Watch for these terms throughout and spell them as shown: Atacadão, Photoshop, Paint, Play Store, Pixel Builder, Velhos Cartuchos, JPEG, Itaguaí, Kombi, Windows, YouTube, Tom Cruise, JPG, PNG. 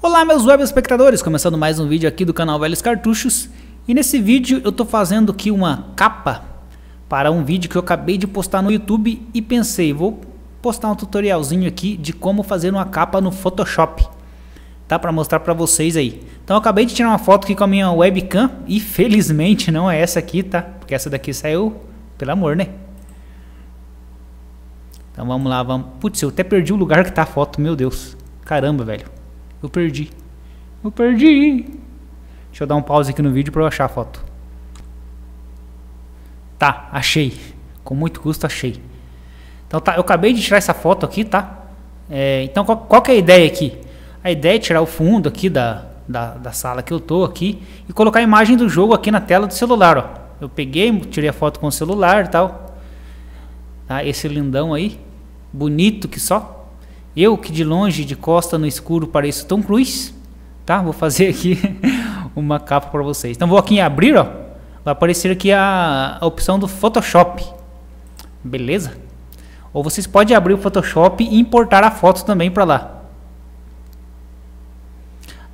Olá meus web espectadores, começando mais um vídeo aqui do canal Velhos Cartuchos. E nesse vídeo eu estou fazendo aqui uma capa para um vídeo que eu acabei de postar no YouTube e pensei, vou postar um tutorialzinho aqui de como fazer uma capa no Photoshop, tá? Para mostrar para vocês aí. Então eu acabei de tirar uma foto aqui com a minha webcam e felizmente não é essa aqui, tá? Porque essa daqui saiu, pelo amor, né? Então vamos lá, vamos... Putz, eu até perdi o lugar que tá a foto, meu Deus. Caramba, velho. Eu perdi. Deixa eu dar um pause aqui no vídeo para eu achar a foto. Tá, achei. Com muito custo achei. Então tá, eu acabei de tirar essa foto aqui, tá? Então qual que é a ideia aqui? A ideia é tirar o fundo aqui da sala que eu tô aqui e colocar a imagem do jogo aqui na tela do celular, ó. Eu peguei, tirei a foto com o celular e tal. Tá, esse lindão aí, bonito que só. Eu que de longe, de costa, no escuro, pareço Tom Cruise, tá? Vou fazer aqui uma capa para vocês. Então vou aqui em abrir, ó. Vai aparecer aqui a opção do Photoshop, beleza? Ou vocês podem abrir o Photoshop e importar a foto também para lá.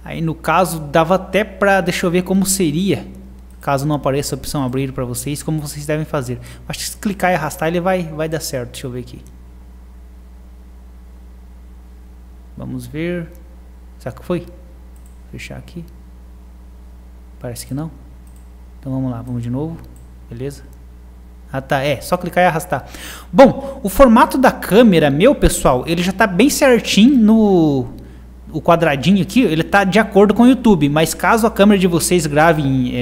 Aí no caso dava até para, deixa eu ver como seria, caso não apareça a opção abrir para vocês, como vocês devem fazer. Acho que se clicar e arrastar ele vai dar certo, deixa eu ver aqui. Vamos ver. Será que foi? Fechar aqui. Parece que não. Então vamos lá, vamos de novo. Beleza? Ah tá, só clicar e arrastar. Bom, o formato da câmera, meu pessoal, ele já tá bem certinho no... O quadradinho aqui, ele tá de acordo com o YouTube. Mas caso a câmera de vocês gravem,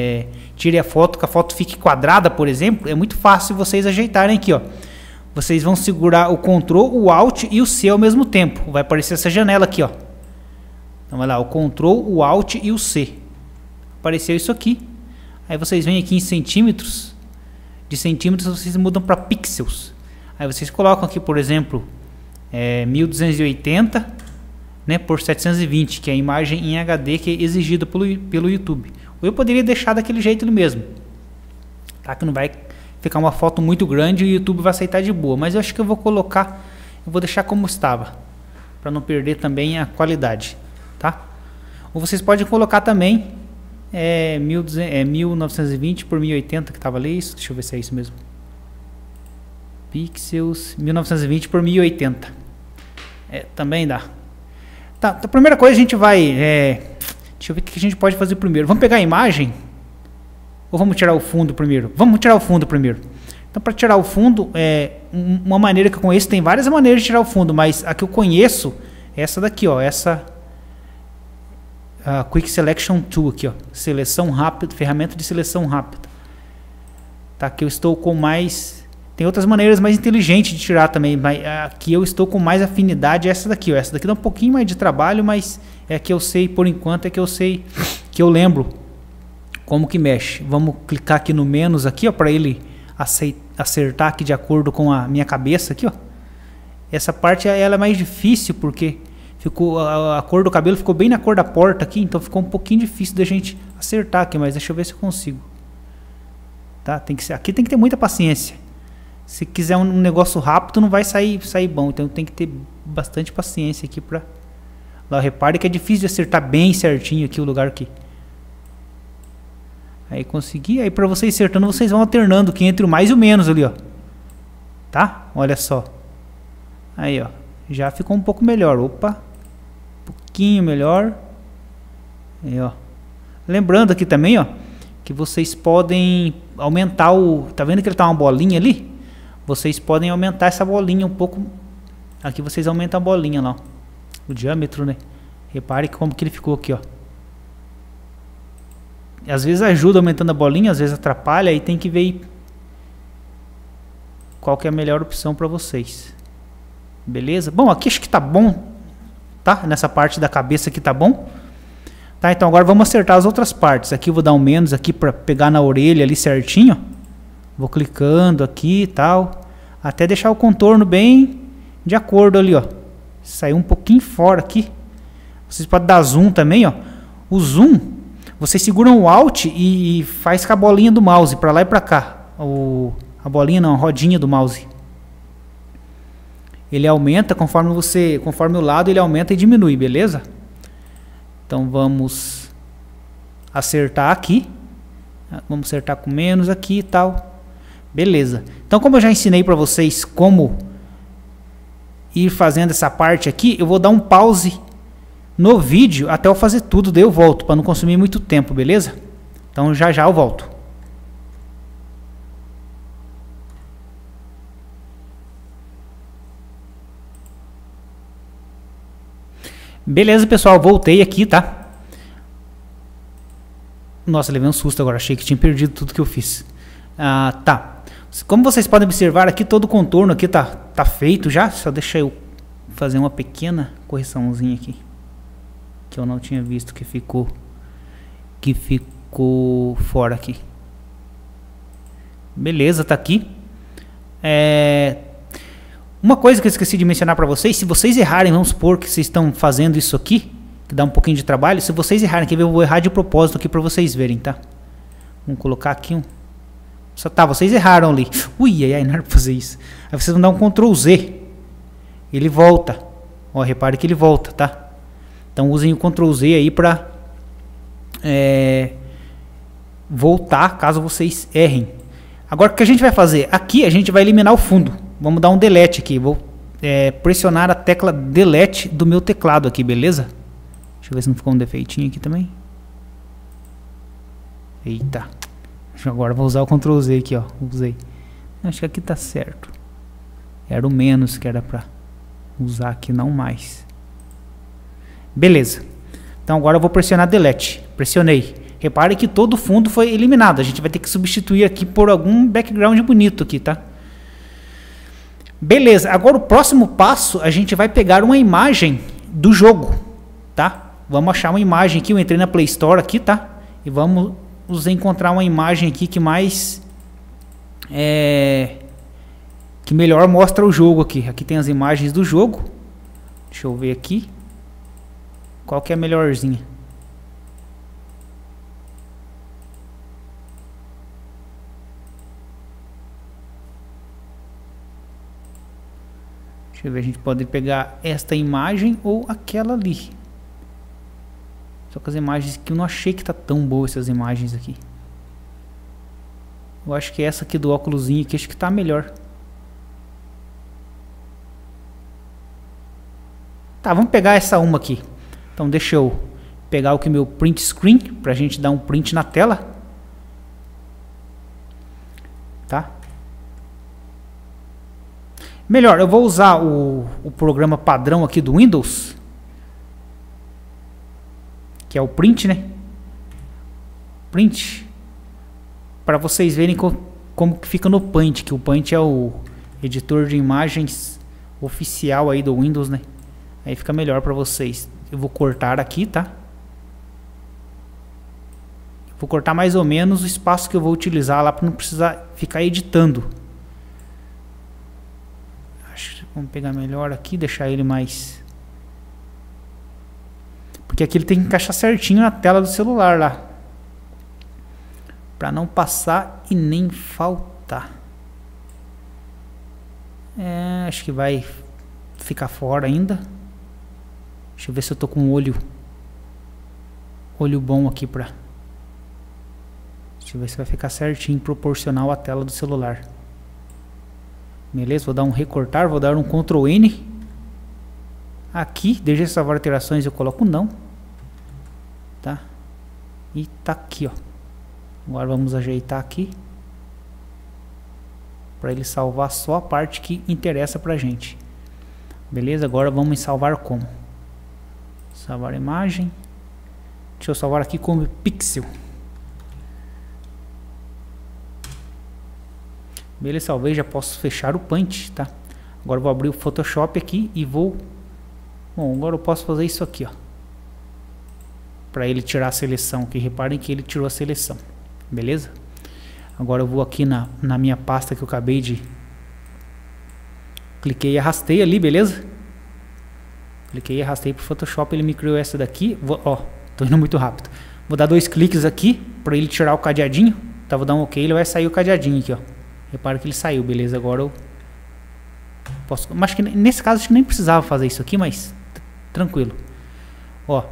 tire a foto, que a foto fique quadrada, por exemplo, é muito fácil vocês ajeitarem aqui, ó. Vocês vão segurar o Ctrl, o Alt e o C ao mesmo tempo. Vai aparecer essa janela aqui, ó. Então vai lá, o Ctrl, o Alt e o C. Apareceu isso aqui. Aí vocês vêm aqui em centímetros. De centímetros vocês mudam para pixels. Aí vocês colocam aqui, por exemplo, 1280, né, por 720, que é a imagem em HD que é exigida pelo YouTube. Ou eu poderia deixar daquele jeito mesmo. Tá, que não vai... ficar uma foto muito grande e o YouTube vai aceitar de boa. Mas eu acho que eu vou colocar, eu vou deixar como estava, para não perder também a qualidade, tá? Ou vocês podem colocar também 1920 por 1080 que estava ali, isso, deixa eu ver se é isso mesmo. Pixels 1920 por 1080. Também dá. Tá, então a primeira coisa a gente vai, deixa eu ver o que a gente pode fazer primeiro. Vamos pegar a imagem. Ou vamos tirar o fundo primeiro? Vamos tirar o fundo primeiro. Então para tirar o fundo, uma maneira que eu conheço, tem várias maneiras de tirar o fundo, mas a que eu conheço é essa daqui, ó, essa Quick Selection Tool aqui, ó, seleção rápida, ferramenta de seleção rápida. Tá, que eu estou com mais, tem outras maneiras mais inteligentes de tirar também, mas aqui eu estou com mais afinidade é essa daqui, ó. Essa daqui dá um pouquinho mais de trabalho, mas é a que eu sei por enquanto, é que eu sei, que eu lembro. Como que mexe? Vamos clicar aqui no menos aqui, ó, para ele acertar aqui de acordo com a minha cabeça aqui, ó. Essa parte ela é mais difícil porque ficou a cor do cabelo ficou bem na cor da porta aqui, então ficou um pouquinho difícil da gente acertar aqui, mas deixa eu ver se eu consigo. Tá? Tem que ser, aqui tem que ter muita paciência. Se quiser um negócio rápido não vai sair bom, então tem que ter bastante paciência aqui para lá. Repare que é difícil de acertar bem certinho aqui o lugar aqui. Aí consegui, aí para vocês acertando, vocês vão alternando aqui entre o mais e o menos ali, ó. Tá? Olha só. Aí, ó. Já ficou um pouco melhor. Opa. Um pouquinho melhor. Aí, ó. Lembrando aqui também, ó, que vocês podem aumentar o... Tá vendo que ele tá uma bolinha ali? Vocês podem aumentar essa bolinha um pouco. Aqui vocês aumentam a bolinha lá, ó. O diâmetro, né? Repare como que ele ficou aqui, ó. Às vezes ajuda aumentando a bolinha, às vezes atrapalha, aí tem que ver qual que é a melhor opção para vocês. Beleza? Bom, aqui acho que tá bom, tá? Nessa parte da cabeça aqui tá bom. Tá, então agora vamos acertar as outras partes. Aqui eu vou dar um menos aqui para pegar na orelha ali certinho. Vou clicando aqui e tal, até deixar o contorno bem de acordo ali, ó. Saiu um pouquinho fora aqui. Vocês podem dar zoom também, ó. O zoom... Vocês seguram o Alt e faz com a bolinha do mouse, para lá e para cá. A bolinha não, a rodinha do mouse. Ele aumenta conforme o lado, ele aumenta e diminui, beleza? Então vamos acertar aqui, vamos acertar com menos aqui e tal, beleza. Então, como eu já ensinei para vocês como ir fazendo essa parte aqui, eu vou dar um pause no vídeo até eu fazer tudo, daí eu volto para não consumir muito tempo, beleza? Então já já eu volto. Beleza, pessoal, voltei aqui, tá? Nossa, levei um susto agora, achei que tinha perdido tudo que eu fiz. Tá. Como vocês podem observar aqui, todo o contorno aqui tá feito já. Só deixa eu fazer uma pequena correçãozinha aqui, que eu não tinha visto que ficou fora aqui. Beleza, tá aqui. Uma coisa que eu esqueci de mencionar para vocês, se vocês errarem, vamos supor que vocês estão fazendo isso aqui, que dá um pouquinho de trabalho, se vocês errarem, que eu vou errar de propósito aqui para vocês verem, tá? Vamos colocar aqui um... Só, tá, vocês erraram ali. Ui, ai, ai, não era pra fazer isso. Aí vocês vão dar um Ctrl Z. Ele volta. Ó, repare que ele volta, tá? Então usem o Ctrl Z aí pra voltar caso vocês errem. Agora o que a gente vai fazer? Aqui a gente vai eliminar o fundo. Vamos dar um delete aqui. Vou pressionar a tecla delete do meu teclado aqui, beleza? Deixa eu ver se não ficou um defeitinho aqui também. Eita. Agora vou usar o Ctrl Z aqui, ó. Usei. Acho que aqui tá certo. Era o menos que era pra usar aqui, não mais. Beleza. Então agora eu vou pressionar delete. Pressionei. Repare que todo o fundo foi eliminado. A gente vai ter que substituir aqui por algum background bonito aqui, tá? Beleza. Agora o próximo passo, a gente vai pegar uma imagem do jogo, tá? Vamos achar uma imagem aqui. Eu entrei na Play Store aqui, tá? E vamos... encontrar uma imagem aqui que mais que melhor mostra o jogo aqui. Aqui tem as imagens do jogo. Deixa eu ver aqui qual que é a melhorzinha. Deixa eu ver, a gente pode pegar esta imagem ou aquela ali. Só que as imagens que eu não achei que tá tão boa, essas imagens aqui. Eu acho que essa aqui do óculosinho aqui, acho que tá melhor. Tá, vamos pegar essa uma aqui. Então deixa eu pegar aqui meu print screen, pra gente dar um print na tela. Tá? Melhor, eu vou usar o programa padrão aqui do Windows, que é o print, né? Print, para vocês verem como que fica no Paint, que o Paint é o editor de imagens oficial aí do Windows, né? Aí fica melhor para vocês. Eu vou cortar aqui, tá? Vou cortar mais ou menos o espaço que eu vou utilizar lá para não precisar ficar editando. Acho que vamos pegar melhor aqui, deixar ele mais... Porque aqui ele tem que encaixar certinho na tela do celular lá, para não passar e nem faltar. Acho que vai ficar fora ainda. Deixa eu ver se eu tô com um olho bom aqui pra... Deixa eu ver se vai ficar certinho, proporcional à tela do celular. Beleza, vou dar um recortar, vou dar um Ctrl N. Aqui, deixa salvar alterações, eu coloco não. Tá? E tá aqui, ó. Agora vamos ajeitar aqui, para ele salvar só a parte que interessa pra gente. Beleza? Agora vamos salvar como? Salvar imagem. Deixa eu salvar aqui como pixel. Beleza, salvei, já posso fechar o Paint, tá? Agora vou abrir o Photoshop aqui e vou... Bom, agora eu posso fazer isso aqui, ó, para ele tirar a seleção, que reparem que ele tirou a seleção, beleza? Agora eu vou aqui na minha pasta que eu acabei de... Cliquei e arrastei ali, beleza? Cliquei e arrastei pro Photoshop, ele me criou essa daqui. Ó, tô indo muito rápido. Vou dar dois cliques aqui, para ele tirar o cadeadinho. Tá, vou dar um ok, ele vai sair o cadeadinho aqui, ó. Repara que ele saiu, beleza? Agora eu posso... Mas acho que nesse caso acho que nem precisava fazer isso aqui, mas... Tranquilo. Ó,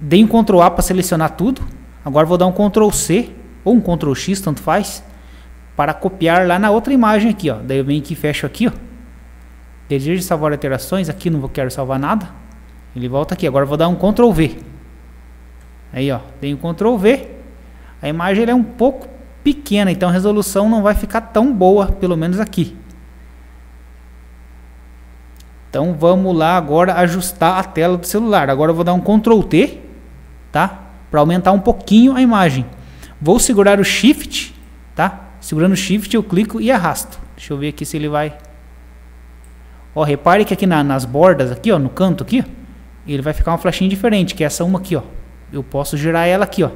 Dei um Ctrl A para selecionar tudo. Agora vou dar um Ctrl C ou um Ctrl X, tanto faz, para copiar lá na outra imagem aqui, ó. Daí eu venho aqui e fecho aqui, ó. Desejo salvar alterações. Aqui não quero salvar nada. Ele volta aqui. Agora eu vou dar um Ctrl V. Aí, ó. Dei um Ctrl V. A imagem ela é um pouco pequena, então a resolução não vai ficar tão boa, pelo menos aqui. Então vamos lá agora ajustar a tela do celular. Agora eu vou dar um Ctrl T, tá? Para aumentar um pouquinho a imagem. Vou segurar o Shift, tá? Segurando o Shift eu clico e arrasto. Deixa eu ver aqui se ele vai. Ó, repare que aqui nas bordas aqui, ó, no canto aqui, ó, ele vai ficar uma flechinha diferente, que é essa uma aqui, ó. Eu posso girar ela aqui, ó.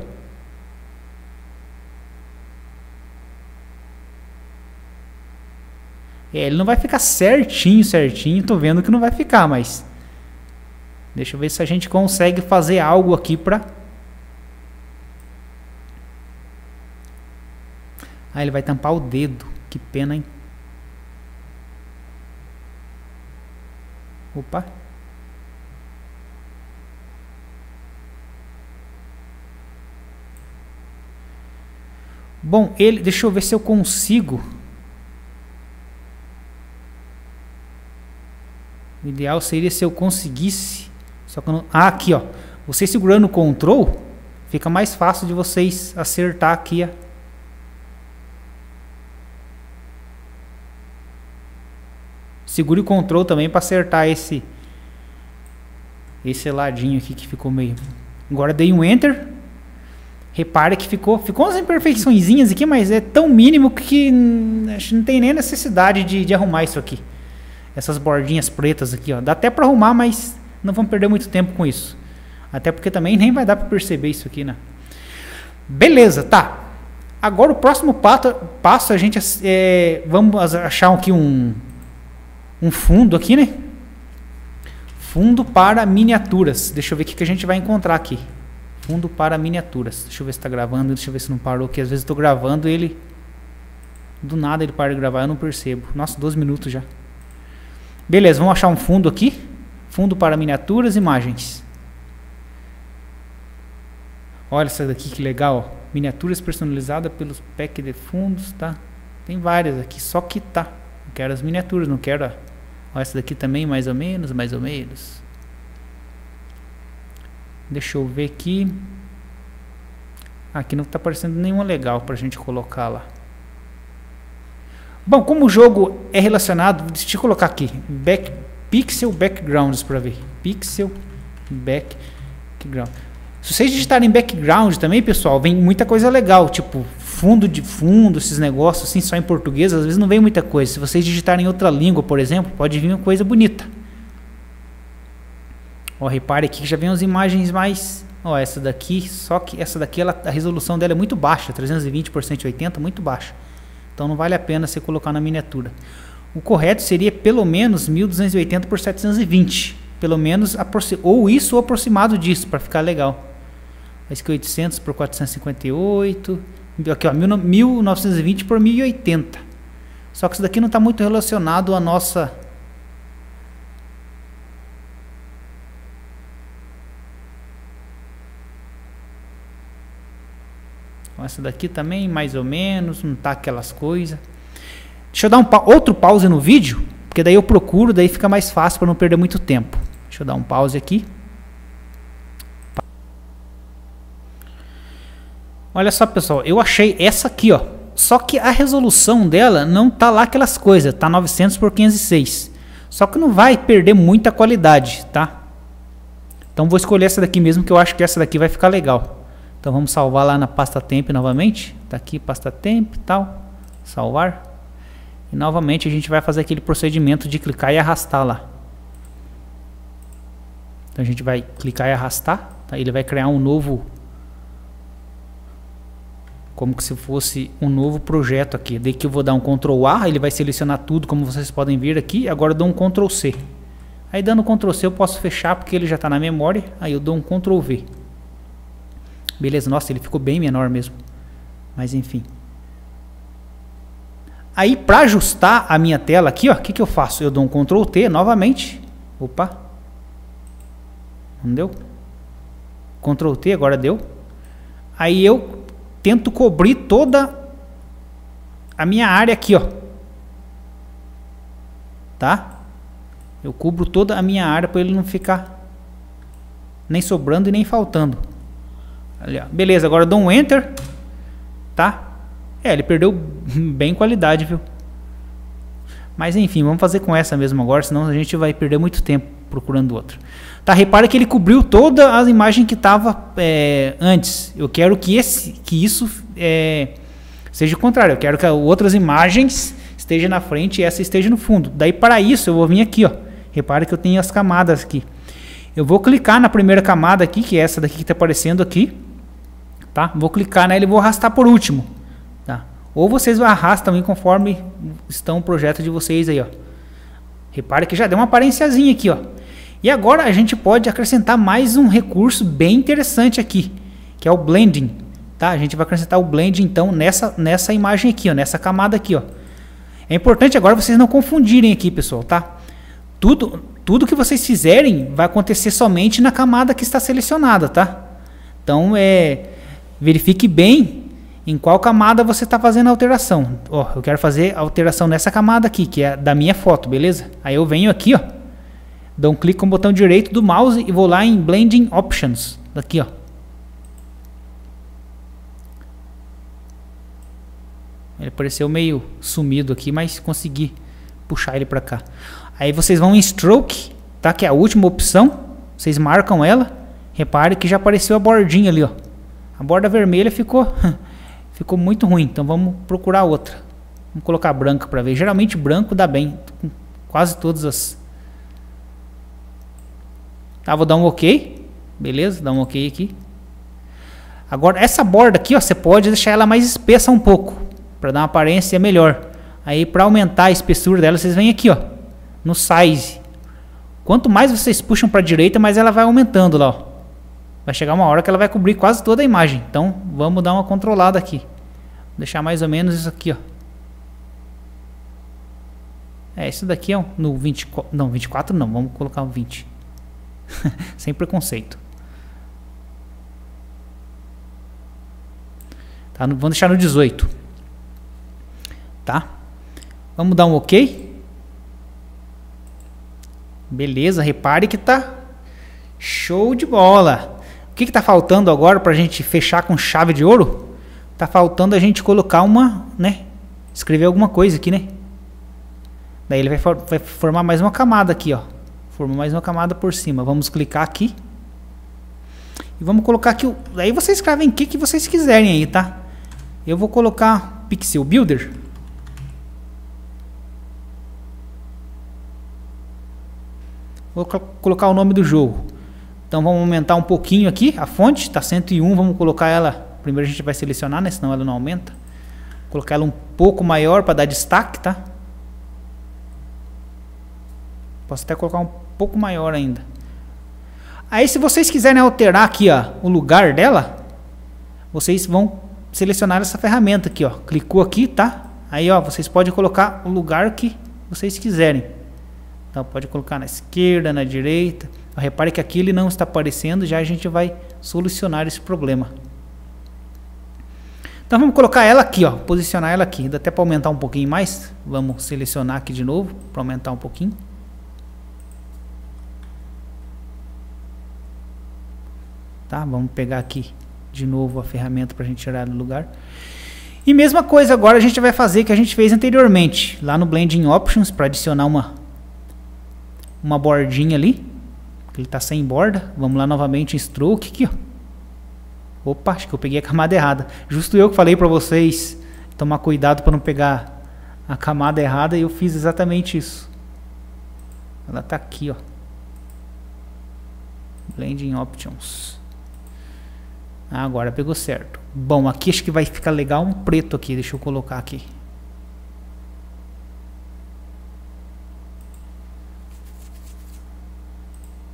É, ele não vai ficar certinho, tô vendo que não vai ficar, mas deixa eu ver se a gente consegue fazer algo aqui pra... Ah, ele vai tampar o dedo, que pena, hein? Opa! Bom, ele... deixa eu ver se eu consigo... O ideal seria se eu conseguisse, só que eu não... Ah, aqui, ó. Você segurando o Ctrl, fica mais fácil de vocês acertar aqui, ó. Segure o Ctrl também para acertar esse ladinho aqui que ficou meio... Agora dei um Enter. Repare que ficou umas imperfeiçõezinhas aqui, mas é tão mínimo que não tem nem necessidade de arrumar isso aqui. Essas bordinhas pretas aqui, ó. Dá até para arrumar, mas não vamos perder muito tempo com isso. Até porque também nem vai dar para perceber isso aqui, né? Beleza, tá. Agora o próximo passo a gente... vamos achar aqui um fundo aqui, né? Fundo para miniaturas. Deixa eu ver o que a gente vai encontrar aqui. Fundo para miniaturas. Deixa eu ver se está gravando. Deixa eu ver se não parou, que às vezes eu estou gravando e ele... Do nada ele para de gravar, eu não percebo. Nossa, 12 minutos já. Beleza, vamos achar um fundo aqui. Fundo para miniaturas, imagens. Olha essa daqui que legal, ó. Miniaturas personalizadas pelos pack de fundos, tá? Tem várias aqui, só que tá. Não quero as miniaturas, não quero a... Olha essa daqui também, mais ou menos. Deixa eu ver aqui. Aqui não tá aparecendo nenhuma legal pra gente colocar lá. Bom, como o jogo é relacionado, deixa eu colocar aqui, Pixel Backgrounds para ver. Pixel Background. Se vocês digitarem background também, pessoal, vem muita coisa legal, tipo fundo, esses negócios assim, só em português, às vezes não vem muita coisa. Se vocês digitarem outra língua, por exemplo, pode vir uma coisa bonita. Ó, repare aqui que já vem as imagens mais... Ó, essa daqui, só que essa daqui, a resolução dela é muito baixa, 320×180, muito baixa. Então não vale a pena você colocar na miniatura. O correto seria pelo menos 1280×720. Pelo menos, ou isso ou aproximado disso, para ficar legal. Esse aqui é 800×458. Aqui, ó, 1920×1080. Só que isso daqui não está muito relacionado à nossa... Essa daqui também, mais ou menos, não tá aquelas coisas. Deixa eu dar outro pause no vídeo, porque daí eu procuro, daí fica mais fácil para não perder muito tempo. Deixa eu dar um pause aqui. Olha só, pessoal, eu achei essa aqui, ó. Só que a resolução dela não tá lá aquelas coisas, tá 900×506. Só que não vai perder muita qualidade, tá? Então vou escolher essa daqui mesmo, que eu acho que essa daqui vai ficar legal. Então vamos salvar lá na pasta temp novamente. Tá aqui, pasta temp e tal. Salvar. E novamente a gente vai fazer aquele procedimento de clicar e arrastar lá. Então a gente vai clicar e arrastar. Tá? Ele vai criar um novo... Como que se fosse um novo projeto aqui. Daí que eu vou dar um Ctrl A. Ele vai selecionar tudo, como vocês podem ver aqui. Agora eu dou um Ctrl C. Aí dando Ctrl C eu posso fechar, porque ele já está na memória. Aí eu dou um Ctrl V. Beleza, nossa, ele ficou bem menor mesmo. Mas enfim. Aí para ajustar a minha tela aqui, ó, o que que eu faço? Eu dou um Ctrl T novamente. Opa. Não deu? Ctrl T, agora deu. Aí eu tento cobrir toda a minha área aqui, ó. Tá? Eu cubro toda a minha área para ele não ficar nem sobrando e nem faltando. Ali, ó. Beleza, agora eu dou um Enter. Tá? É, ele perdeu bem qualidade, viu? Mas enfim, vamos fazer com essa mesmo agora, senão a gente vai perder muito tempo procurando outra. Tá, repara que ele cobriu toda a imagem que estava antes. Eu quero que, isso seja o contrário. Eu quero que outras imagens estejam na frente e essa esteja no fundo. Daí para isso eu vou vir aqui, ó. Repara que eu tenho as camadas aqui. Eu vou clicar na primeira camada aqui, que é essa daqui que está aparecendo aqui. Tá? Vou clicar nela e vou arrastar por último. Tá? Ou vocês arrastam aí conforme estão o projeto de vocês aí, ó. Repara que já deu uma aparênciazinha aqui, ó. E agora a gente pode acrescentar mais um recurso bem interessante aqui, que é o blending, tá? A gente vai acrescentar o blend então nessa imagem aqui, ó, nessa camada aqui, ó. É importante agora vocês não confundirem aqui, pessoal, tá? Tudo que vocês fizerem vai acontecer somente na camada que está selecionada, tá? Então verifique bem em qual camada você está fazendo a alteração. Ó, eu quero fazer a alteração nessa camada aqui, que é da minha foto, beleza? Aí eu venho aqui, ó, dou um clique com o botão direito do mouse e vou lá em Blending Options, daqui, ó. Ele pareceu meio sumido aqui, mas consegui puxar ele para cá. Aí vocês vão em Stroke, tá? Que é a última opção. Vocês marcam ela. Repare que já apareceu a bordinha ali, ó. A borda vermelha ficou muito ruim, então vamos procurar outra. Vamos colocar branca para ver. Geralmente branco dá bem com quase todas as... Tá, vou dar um OK. Beleza, dá um OK aqui. Agora essa borda aqui, ó, você pode deixar ela mais espessa um pouco, para dar uma aparência melhor. Aí para aumentar a espessura dela, vocês vêm aqui, ó, no Size. Quanto mais vocês puxam para a direita, mais ela vai aumentando lá, ó. Vai chegar uma hora que ela vai cobrir quase toda a imagem. Então vamos dar uma controlada aqui. Vou deixar mais ou menos isso aqui, ó. É, isso daqui é um, no 24, não, 24 não, vamos colocar um 20. Sem preconceito. Tá, vamos deixar no 18. Tá? Vamos dar um OK. Beleza, repare que tá show de bola. O que tá faltando agora pra gente fechar com chave de ouro? Tá faltando a gente colocar uma, né? Escrever alguma coisa aqui, né? Daí ele vai formar mais uma camada aqui, ó. Forma mais uma camada por cima. Vamos clicar aqui e vamos colocar aqui. Aí vocês escrevem o que vocês quiserem aí, tá? Eu vou colocar Pixel Builder. Vou colocar o nome do jogo. Então vamos aumentar um pouquinho aqui. A fonte está 101. Vamos colocar ela. Primeiro a gente vai selecionar, né? Senão ela não aumenta. Vou colocar ela um pouco maior para dar destaque, tá? Posso até colocar um pouco maior ainda. Aí se vocês quiserem alterar aqui, ó, o lugar dela, vocês vão selecionar essa ferramenta aqui, ó. Clicou aqui, tá? Aí, ó, vocês podem colocar o lugar que vocês quiserem. Então pode colocar na esquerda, na direita. Ó, repare que aqui ele não está aparecendo, já a gente vai solucionar esse problema. Então vamos colocar ela aqui, ó, posicionar ela aqui. Dá até para aumentar um pouquinho mais. Vamos selecionar aqui de novo para aumentar um pouquinho. Tá, vamos pegar aqui de novo a ferramenta para a gente tirar do lugar. E mesma coisa agora a gente vai fazer que a gente fez anteriormente. Lá no Blending Options, para adicionar uma bordinha ali. Ele está sem borda. Vamos lá novamente em Stroke aqui, ó. Opa, acho que eu peguei a camada errada. Justo eu que falei para vocês tomar cuidado para não pegar a camada errada. E eu fiz exatamente isso. Ela está aqui, ó. Blending Options. Agora pegou certo. Bom, aqui acho que vai ficar legal um preto aqui. Deixa eu colocar aqui.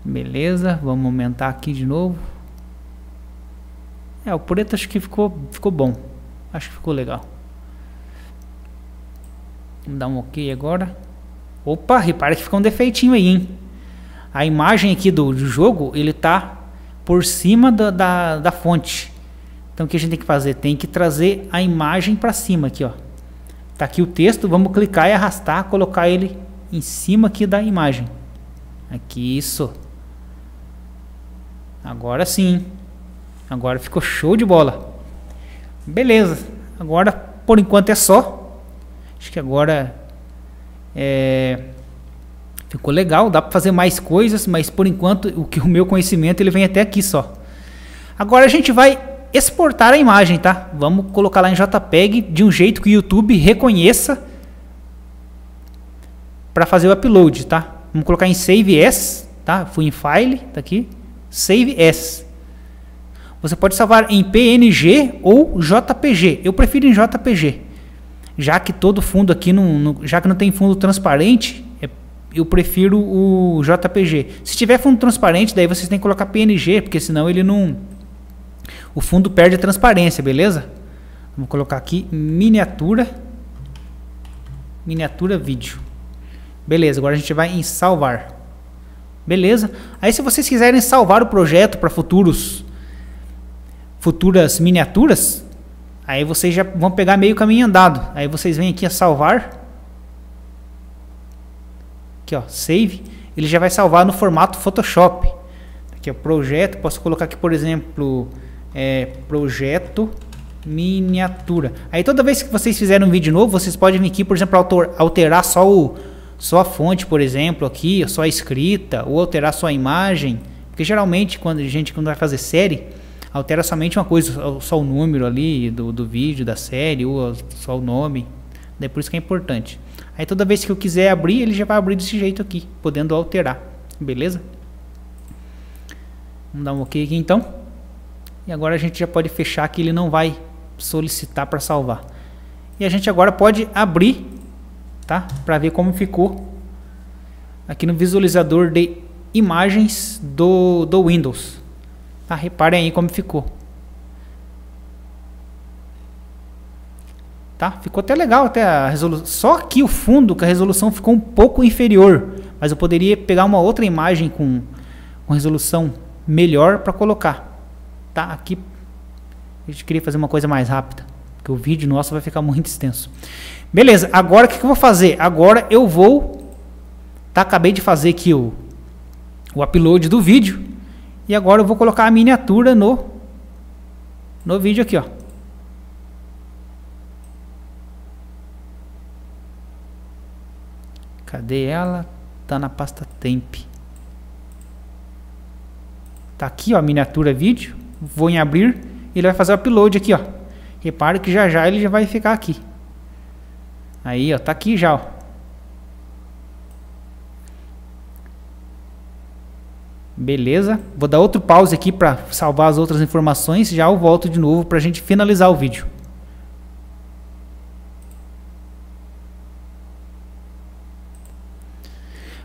Beleza, vamos aumentar aqui de novo. É, o preto acho que ficou bom. Acho que ficou legal. Vamos dar um OK agora. Opa, repara que ficou um defeitinho aí, hein? A imagem aqui do jogo, ele tá por cima da fonte. Então o que a gente tem que fazer? Tem que trazer a imagem para cima aqui, ó. Tá aqui o texto, vamos clicar e arrastar, colocar ele em cima aqui da imagem. Aqui, isso. Agora sim. Agora ficou show de bola. Beleza. Agora, por enquanto é só. Acho que agora ficou legal. Dá para fazer mais coisas, mas por enquanto o meu conhecimento ele vem até aqui só. Agora a gente vai exportar a imagem, tá? Vamos colocar lá em JPEG de um jeito que o YouTube reconheça para fazer o upload, tá? Vamos colocar em Save As, tá? Fui em File, tá aqui, Save As. Você pode salvar em PNG ou JPG. Eu prefiro em JPG, já que todo fundo aqui já que não tem fundo transparente, eu prefiro o JPG. Se tiver fundo transparente, daí vocês têm que colocar PNG, porque senão ele não, o fundo perde a transparência, beleza? Vamos colocar aqui miniatura vídeo. Beleza, agora a gente vai em salvar. Beleza? Aí se vocês quiserem salvar o projeto para futuras miniaturas, aí vocês já vão pegar meio caminho andado. Aí vocês vêm aqui a salvar. Aqui, ó, save. Ele já vai salvar no formato Photoshop. Aqui é projeto, posso colocar aqui, por exemplo, projeto miniatura. Aí toda vez que vocês fizerem um vídeo novo, vocês podem vir aqui, por exemplo, alterar só a fonte, por exemplo, aqui, só a escrita, ou alterar só a imagem, porque geralmente quando vai fazer série, altera somente uma coisa, só o número ali do vídeo, da série, ou só o nome, é por isso que é importante. Aí toda vez que eu quiser abrir, ele já vai abrir desse jeito aqui, podendo alterar, beleza? Vamos dar um ok aqui então, e agora a gente já pode fechar que ele não vai solicitar para salvar. E a gente agora pode abrir, tá? Para ver como ficou aqui no visualizador de imagens do Windows. Tá? Reparem aí como ficou. Tá? Ficou até legal até a resolução. Só que o fundo, que a resolução ficou um pouco inferior. Mas eu poderia pegar uma outra imagem com resolução melhor para colocar. Tá? Aqui a gente queria fazer uma coisa mais rápida, porque o vídeo nosso vai ficar muito extenso. Beleza, agora o que eu vou fazer? Agora eu vou, tá, acabei de fazer aqui o upload do vídeo, e agora eu vou colocar a miniatura no vídeo aqui, ó. Cadê ela? Tá na pasta temp. Tá aqui, ó, a miniatura vídeo. Vou em abrir, ele vai fazer o upload aqui, ó. Repara que já já ele já vai ficar aqui. Aí, ó, tá aqui já, ó. Beleza. Vou dar outro pause aqui para salvar as outras informações. Já eu volto de novo para a gente finalizar o vídeo.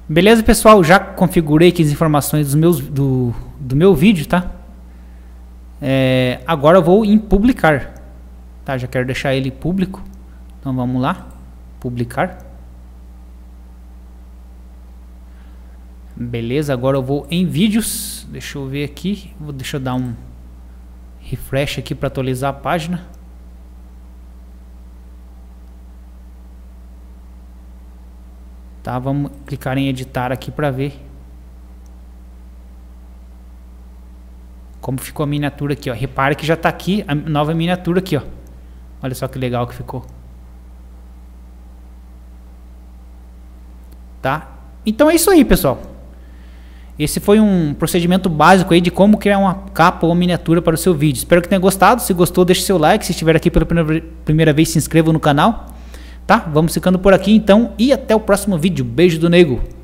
Beleza, pessoal. Já configurei aqui as informações do meu vídeo, tá? Agora eu vou em publicar. Tá, já quero deixar ele público. Então vamos lá. Publicar. Beleza, agora eu vou em vídeos. Deixa eu ver aqui. Deixa eu dar um refresh aqui para atualizar a página. Tá, vamos clicar em editar aqui para ver como ficou a miniatura aqui, ó. Repara que já tá aqui a nova miniatura aqui, ó. Olha só que legal que ficou. Tá? Então é isso aí, pessoal. Esse foi um procedimento básico aí de como criar uma capa ou miniatura para o seu vídeo. Espero que tenha gostado. Se gostou, deixe seu like. Se estiver aqui pela primeira vez, se inscreva no canal. Tá? Vamos ficando por aqui então e até o próximo vídeo. Beijo do Nego.